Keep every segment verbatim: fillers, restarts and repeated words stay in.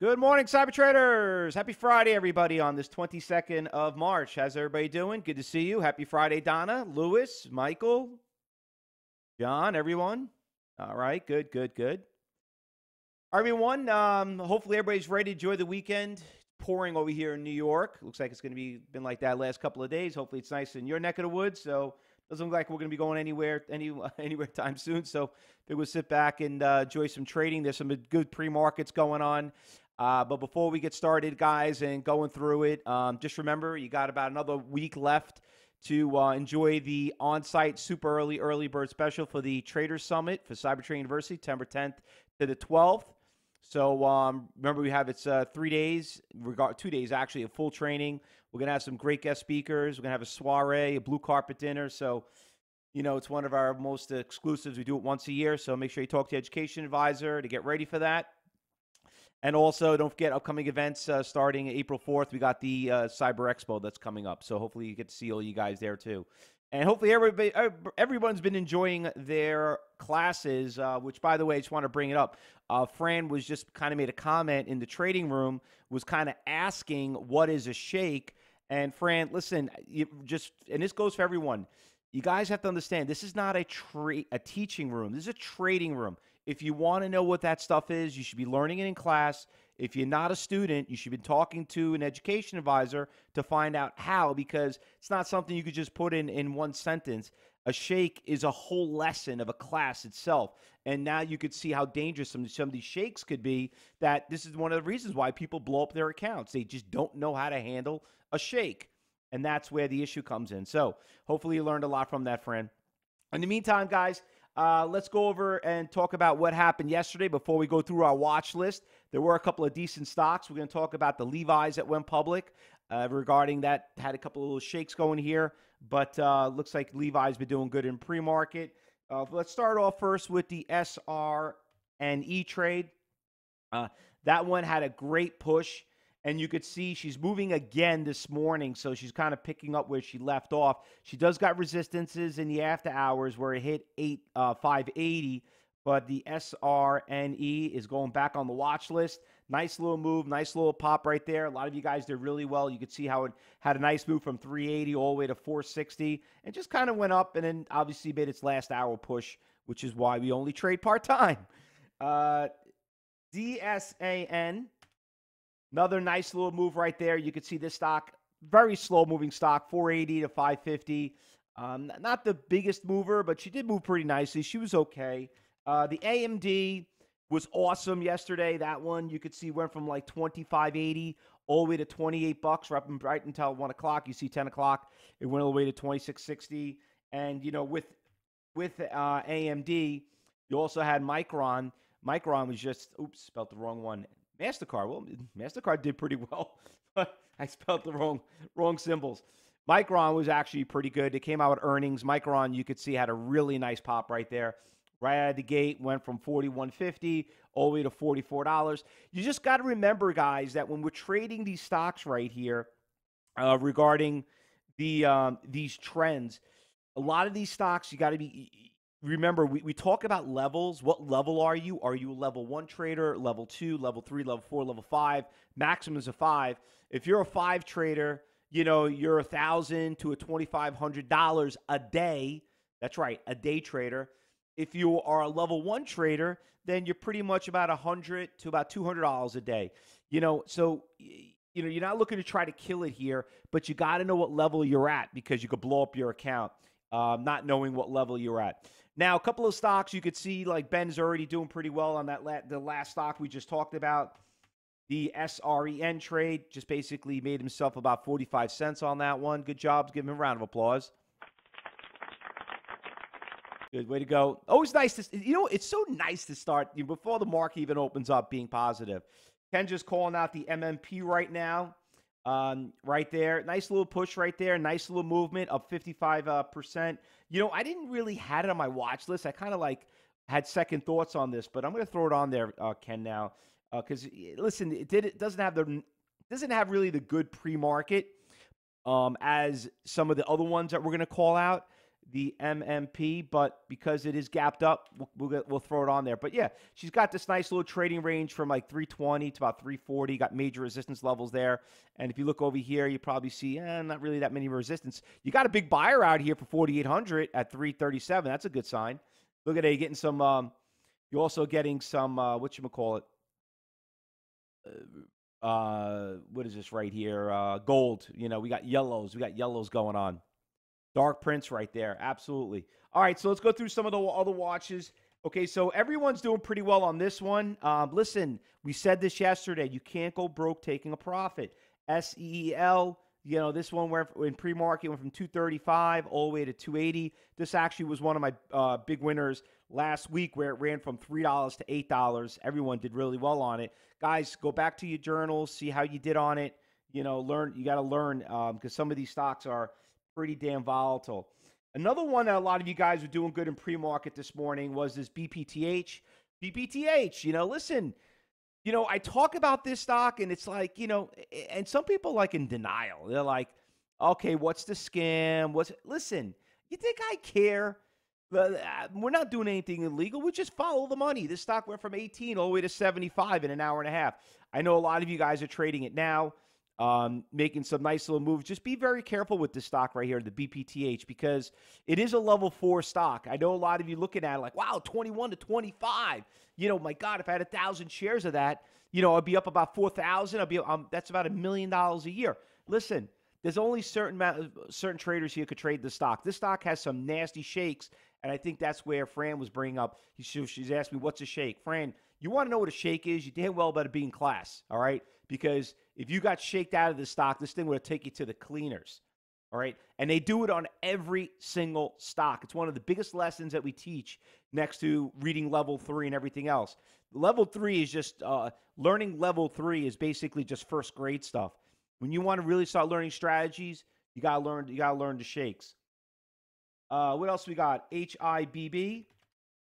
Good morning, Cyber Traders. Happy Friday, everybody, on this twenty-second of March. How's everybody doing? Good to see you. Happy Friday, Donna, Lewis, Michael, John, everyone. All right, good, good, good. Everyone, um, hopefully everybody's ready to enjoy the weekend. Pouring over here in New York. Looks like it's going to be been like that last couple of days. Hopefully it's nice in your neck of the woods. So doesn't look like we're going to be going anywhere, any anywhere time soon. So we'll sit back and uh, enjoy some trading. There's some good pre-markets going on. Uh, but before we get started, guys, and going through it, um, just remember you got about another week left to uh, enjoy the on-site super early early bird special for the Trader Summit for Cyber Trading University, September tenth to the twelfth. So um, remember, we have it's uh, three days, regard two days actually, of full training. We're gonna have some great guest speakers. We're gonna have a soiree, a blue carpet dinner. So, you know, it's one of our most exclusives. We do it once a year. So make sure you talk to your education advisor to get ready for that. And also, don't forget upcoming events uh, starting April fourth. We got the uh, Cyber Expo that's coming up. So hopefully you get to see all you guys there too. And hopefully everybody, everyone's been enjoying their classes, uh, which, by the way, I just want to bring it up. Uh, Fran was just kind of made a comment in the trading room, was kind of asking, what is a shake? And Fran, listen, you just, and this goes for everyone. You guys have to understand, this is not a, tra a teaching room. This is a trading room. If you want to know what that stuff is, you should be learning it in class. If you're not a student, you should be talking to an education advisor to find out how, because it's not something you could just put in in one sentence. A shake is a whole lesson of a class itself. And now you could see how dangerous some, some of these shakes could be. That this is one of the reasons why people blow up their accounts. They just don't know how to handle a shake. And that's where the issue comes in. So hopefully you learned a lot from that, friend. In the meantime, guys, Uh, let's go over and talk about what happened yesterday before we go through our watch list. There were a couple of decent stocks. We're going to talk about the Levi's that went public uh, regarding that. Had a couple of little shakes going here, but uh, looks like Levi's been doing good in pre-market. Uh, let's start off first with the S R N E trade. Uh, that one had a great push, and you could see she's moving again this morning, so she's kind of picking up where she left off. She does got resistances in the after hours where it hit eight, uh, five eighty, but the S R N E is going back on the watch list. Nice little move, nice little pop right there. A lot of you guys did really well. You could see how it had a nice move from three eighty all the way to four sixty, and just kind of went up and then obviously made its last hour push, which is why we only trade part-time. Uh, D S A N. Another nice little move right there. You can see this stock, very slow-moving stock, four eighty to five fifty. Um, not the biggest mover, but she did move pretty nicely. She was okay. Uh, the A M D was awesome yesterday. That one, you could see, went from like twenty-five eighty all the way to twenty-eight bucks, right, right until one o'clock. You see ten o'clock. It went all the way to twenty-six sixty. And, you know, with, with uh, A M D, you also had Micron. Micron was just, oops, spelled the wrong one. MasterCard, well, MasterCard did pretty well, but I spelled the wrong wrong symbols. Micron was actually pretty good. It came out with earnings. Micron, you could see, had a really nice pop right there. Right out of the gate, went from forty-one fifty all the way to forty-four dollars. You just got to remember, guys, that when we're trading these stocks right here uh, regarding the um, these trends, a lot of these stocks, you got to be... Remember, we, we talk about levels. What level are you? Are you a level one trader, level two, level three, level four, level five? Maximum is a five. If you're a five trader, you know, you're a thousand to twenty-five hundred dollars a day. That's right, a day trader. If you are a level one trader, then you're pretty much about a hundred to about two hundred dollars a day. You know, so... You know, you're not looking to try to kill it here, but you got to know what level you're at because you could blow up your account uh, not knowing what level you're at. Now, a couple of stocks you could see, like Ben's already doing pretty well on that la the last stock we just talked about. The S R E N trade just basically made himself about forty-five cents on that one. Good job. Give him a round of applause. Good way to go. Always nice to, you know, it's so nice to start you know, before the market even opens up being positive. Ken just calling out the M M P right now. Um, right there. Nice little push right there. Nice little movement up fifty-five percent. Uh, you know, I didn't really had it on my watch list. I kind of like had second thoughts on this, but I'm going to throw it on there, uh, Ken, now. Because, uh, listen, it, did, it doesn't have the doesn't have really the good pre-market um, as some of the other ones that we're going to call out. the M M P, but because it is gapped up, we'll, we'll, get, we'll throw it on there. But yeah, she's got this nice little trading range from like three twenty to about three forty, got major resistance levels there. And if you look over here, you probably see eh, not really that many resistance. You got a big buyer out here for forty-eight hundred at three thirty-seven. That's a good sign. Look at it, you're getting some, um, you're also getting some, uh, whatchamacallit, uh, uh, what is this right here? Uh, gold, you know, we got yellows, we got yellows going on. Dark prints right there. Absolutely. All right, so let's go through some of the other watches. Okay, so everyone's doing pretty well on this one. Um, listen, we said this yesterday. You can't go broke taking a profit. S E L, you know, this one went in pre-market, went from two thirty-five all the way to two eighty. This actually was one of my uh, big winners last week where it ran from three dollars to eight dollars. Everyone did really well on it. Guys, go back to your journals, see how you did on it. You know, learn. You got to learn um, because some of these stocks are pretty damn volatile. Another one that a lot of you guys were doing good in pre-market this morning was this B P T H. B P T H, you know, listen, you know, I talk about this stock and it's like, you know, and some people like in denial. They're like, okay, what's the scam? What's, listen, you think I care? We're not doing anything illegal. We just follow the money. This stock went from eighteen all the way to seventy-five in an hour and a half. I know a lot of you guys are trading it now. Um, making some nice little moves. Just be very careful with this stock right here, the B P T H, because it is a level four stock. I know a lot of you looking at it like, wow, twenty-one to twenty-five. You know, my God, if I had a thousand shares of that, you know, I'd be up about four thousand. I'd be, um, that's about a million dollars a year. Listen, there's only certain amount, certain traders here could trade the stock. This stock has some nasty shakes. And I think that's where Fran was bringing up. She, she's asked me, what's a shake? Fran, you want to know what a shake is? You damn well better be in class. All right. Because if you got shaked out of the stock, this thing would take you to the cleaners. All right. And they do it on every single stock. It's one of the biggest lessons that we teach next to reading level three and everything else. Level three is just uh, learning level three is basically just first grade stuff. When you want to really start learning strategies, you got to learn, you got to learn the shakes. Uh, what else we got? H I B B.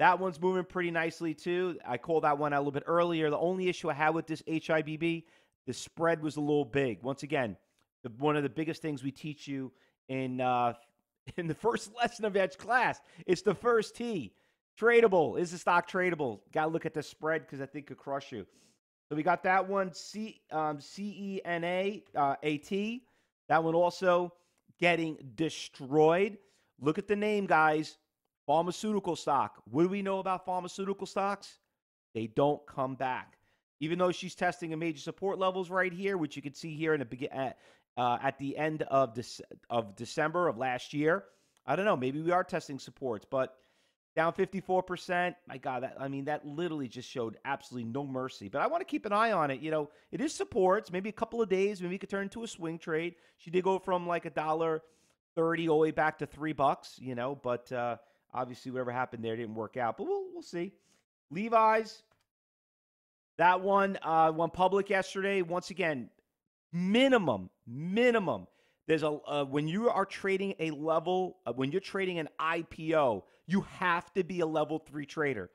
That one's moving pretty nicely too. I called that one out a little bit earlier. The only issue I had with this H I B B, the spread was a little big. Once again, the, one of the biggest things we teach you in uh, in the first lesson of Edge class, it's the first T. Tradable. Is the stock tradable? Got to look at the spread because I think could crush you. So we got that one. C um, C E N A, uh, A T. That one also getting destroyed. Look at the name, guys. Pharmaceutical stock. What do we know about pharmaceutical stocks? They don't come back. Even though she's testing a major support levels right here, which you can see here in the at, uh, at the end of this of December of last year. I don't know. Maybe we are testing supports, but down fifty-four percent. My God, that, I mean, that literally just showed absolutely no mercy. But I want to keep an eye on it. You know, it is supports. Maybe a couple of days. Maybe it could turn into a swing trade. She did go from like a dollar. thirty all the way back to three bucks, you know, but uh, obviously whatever happened there didn't work out, but we'll, we'll see. Levi's, that one uh, went public yesterday. Once again, minimum, minimum. There's a, uh, when you are trading a level, uh, when you're trading an I P O, you have to be a level three trader,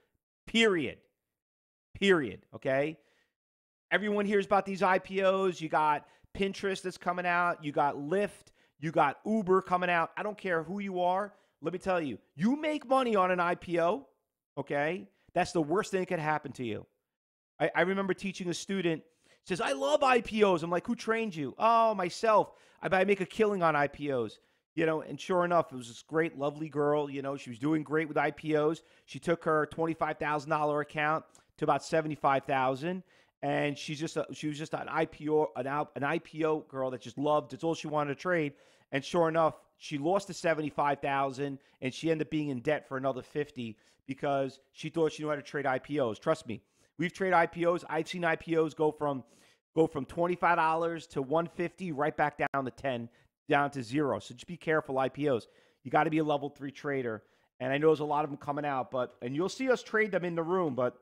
period, period, okay? Everyone hears about these I P Os. You got Pinterest that's coming out. You got Lyft. You got Uber coming out. I don't care who you are. Let me tell you, you make money on an I P O, okay? That's the worst thing that could happen to you. I, I remember teaching a student, says, I love I P Os. I'm like, who trained you? Oh, myself. I, I make a killing on I P Os. You know, and sure enough, it was this great, lovely girl. You know, she was doing great with I P Os. She took her twenty-five thousand dollar account to about seventy-five thousand dollars. And she's just a, she was just an I P O an, an I P O girl that just loved. It's all she wanted to trade. And sure enough, she lost the seventy-five thousand dollars, and she ended up being in debt for another fifty because she thought she knew how to trade I P Os. Trust me, we've traded I P Os. I've seen I P Os go from go from twenty-five dollars to one hundred fifty dollars, right back down to ten, down to zero. So just be careful, I P Os. You got to be a level three trader. And I know there's a lot of them coming out, but and you'll see us trade them in the room. But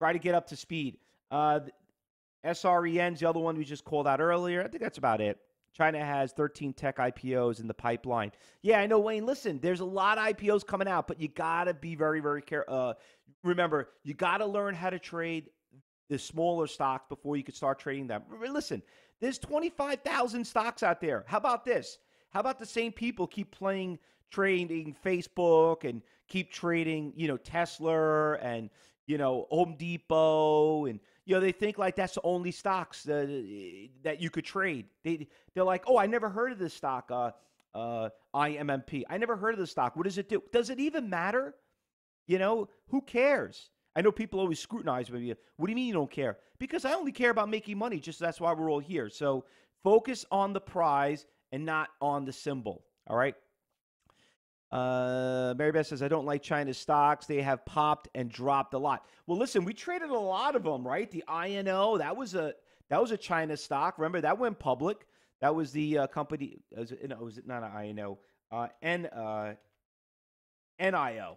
try to get up to speed. Uh, S R N E, the other one we just called out earlier. I think that's about it. China has thirteen tech I P Os in the pipeline. Yeah, I know, Wayne. Listen, there's a lot of I P Os coming out, but you got to be very, very careful. Uh, remember, you got to learn how to trade the smaller stocks before you can start trading them. Listen, there's twenty-five thousand stocks out there. How about this? How about the same people keep playing trading Facebook and keep trading, you know, Tesla and, you know, Home Depot, and, you know, they think like that's the only stocks that, that you could trade. They, they're like, oh, I never heard of this stock, uh, uh, I M M P. I never heard of this stock. What does it do? Does it even matter? You know, who cares? I know people always scrutinize me. What do you mean you don't care? Because I only care about making money. Just that's why we're all here. So focus on the prize and not on the symbol. All right. Uh, Mary Beth says, I don't like China's stocks. They have popped and dropped a lot. Well, listen, we traded a lot of them, right? The I N O, that was a, that was a China stock. Remember, that went public. That was the uh, company. Was it, no, was it not an I N O? Uh, N, uh, N I O,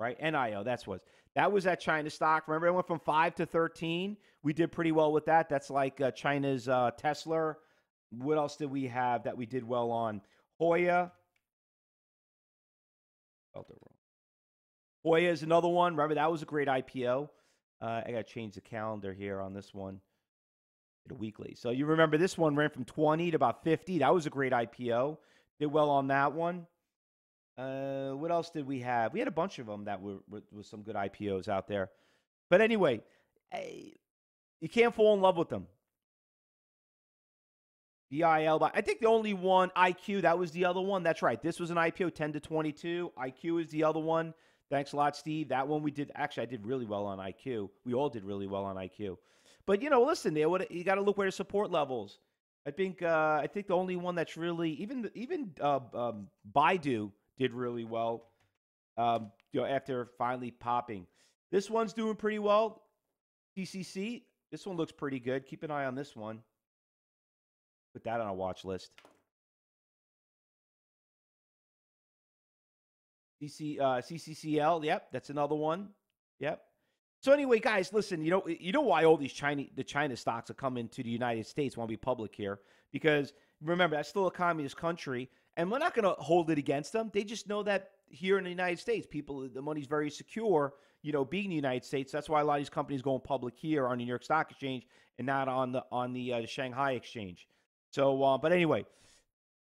right? N I O, that's what. That was that China stock. Remember, it went from five to thirteen. We did pretty well with that. That's like uh, China's uh, Tesla. What else did we have that we did well on? Hoya. Hoya is another one. Remember, that was a great I P O. Uh, I got to change the calendar here on this one. It's weekly. So you remember this one ran from twenty to about fifty. That was a great I P O. Did well on that one. Uh, what else did we have? We had a bunch of them that were, were, were some good I P Os out there. But anyway, I, you can't fall in love with them. B I L, I think the only one, I Q, that was the other one. That's right. This was an I P O, ten to twenty-two. I Q is the other one. Thanks a lot, Steve. That one we did, actually, I did really well on I Q. We all did really well on I Q. But, you know, listen, you got to look where the support levels. I think uh, I think the only one that's really, even, even uh, um, Baidu did really well um, you know, after finally popping. This one's doing pretty well. T C C, this one looks pretty good. Keep an eye on this one. Put that on a watch list. C C, uh, C C C L, yep, that's another one. Yep. So anyway, guys, listen, you know, you know why all these China, the China stocks are coming to the United States. I want to be public here because remember that's still a communist country, and we're not going to hold it against them. They just know that here in the United States, people, the money's very secure. You know, being in the United States, that's why a lot of these companies going public here on the New York Stock Exchange and not on the on the uh, Shanghai Exchange. So, uh, but anyway,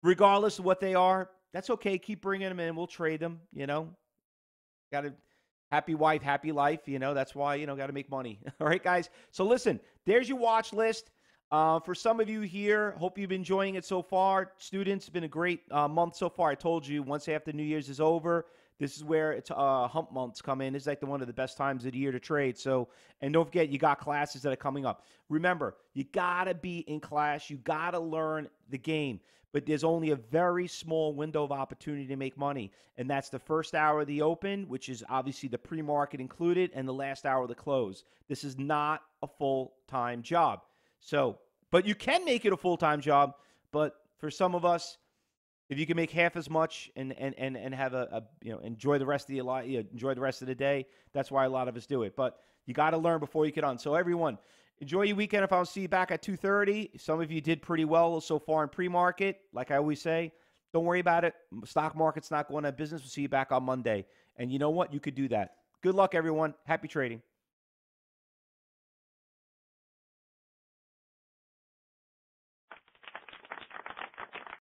regardless of what they are, that's okay. Keep bringing them in. We'll trade them, you know. Got a happy wife, happy life, you know. That's why, you know, got to make money. All right, guys. So, listen, there's your watch list. Uh, for some of you here, hope you've been enjoying it so far. Students, it's been a great uh, month so far. I told you, once after New Year's is over, this is where it's uh, hump months come in. It's like the one of the best times of the year to trade. So, and don't forget, you got classes that are coming up. Remember, you gotta be in class. You gotta learn the game. But there's only a very small window of opportunity to make money, and that's the first hour of the open, which is obviously the pre-market included, and the last hour of the close. This is not a full-time job. So, but you can make it a full-time job. But for some of us, if you can make half as much and and and and have a, a you know enjoy the rest of the lot, you know, enjoy the rest of the day. That's why a lot of us do it. But you got to learn before you get on. So everyone, enjoy your weekend. If I'll see you back at two thirty, some of you did pretty well so far in pre-market. Like I always say, don't worry about it. Stock market's not going out of business. We'll see you back on Monday. And you know what? You could do that. Good luck, everyone. Happy trading.